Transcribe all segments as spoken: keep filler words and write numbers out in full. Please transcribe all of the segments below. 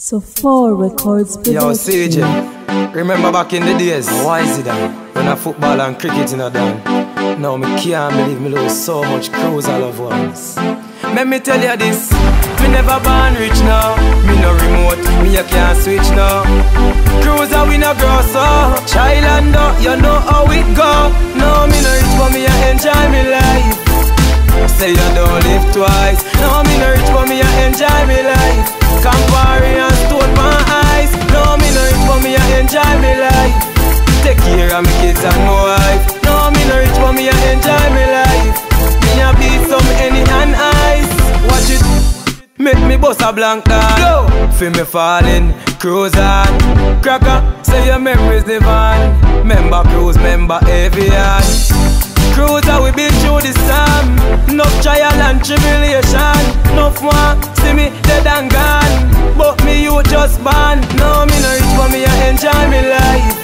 So Four Records production. Yo, C J, remember back in the days, why is it that when I football and cricket in a done? Now me can't believe me lose so much clothes I love once. Let me tell you this, me never born rich now. Me no remote, me you can't switch now. Cruise and we no grow so. Child and up, you know how it go. No, me no rich but me you enjoy me life. Say you don't live twice. No, me no rich but me you enjoy me life. Campari and stone my eyes. No, me no rich but me I enjoy me life. Take care of me kids and my wife. No, me no rich but me I enjoy me life. Me a beat some any and ice. Watch it, make me bust a blank down. Feel me falling, cruise on. Cracker, say your memories live on. Member cruise, member avian. Cruise how we been through the storm. Enough trial and tribulation. Enough one, see me dead and gone. But me you just born. No, me no rich but me I enjoy me life.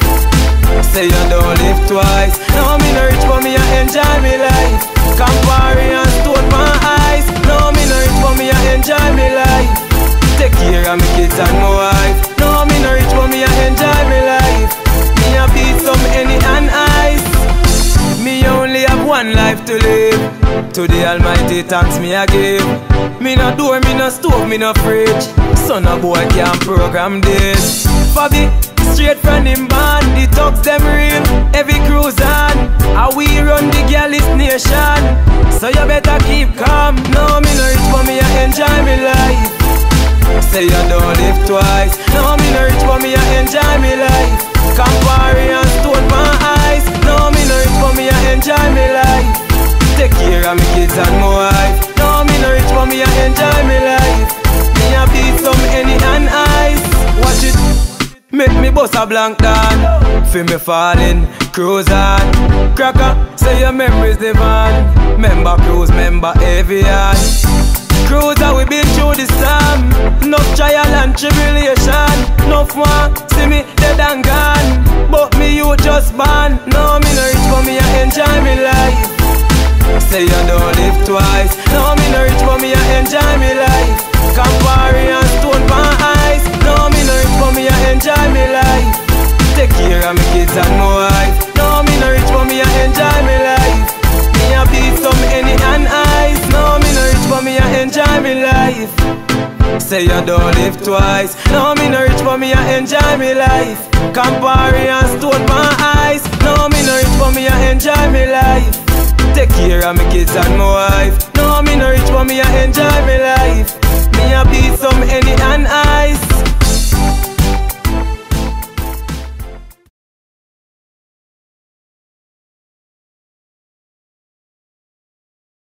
Say you don't live twice. No, me no rich but me I enjoy me life. Campari and stone my eyes. No, me no rich but me I enjoy me life. Take care of me kids and my wife. No, me no rich but me I enjoy me life. Me a beat some any and ice. Me only have one life to live. To the Almighty thanks me I give. Me no door, me no stove, me no fridge. Son a boy can't program this. Fabi, straight from him band. The talks them real, every cruise on. And we run the girlish nation. So you better keep calm. No, me no rich but me I enjoy me life. Say you don't live twice. No, me no rich but me I enjoy me life. Campari and stone my eyes. No, me no rich but me I enjoy me life. Take care of me kids and my wife. No, me no rich but me I enjoy me life. Me a beat some any and ice. Watch it, make me bust a blank down. Feel me falling, cruise on. Cracker, say your memories live on. Member cruise, member avian. Cruise how we been through the storm. Enough trial and tribulation. Enough one, see me dead and gone. But me you just born. No, me no rich but me I enjoy me life. Say you don't live twice. No, me no rich but me I enjoy me life. Campari and stone my eyes. No, me no rich but me I enjoy me life. Take care of me kids and my wife. No, me no rich but me I enjoy me life. Me a beat some any and ice. No, me no rich but me I enjoy me life. Say you don't live twice. No, me no rich but me I enjoy me life. Campari and stone my eyes. No, me no rich but me I enjoy me life. Take care of me kids and my wife. No, me no rich but me I enjoy me life. Me a beat some any and I.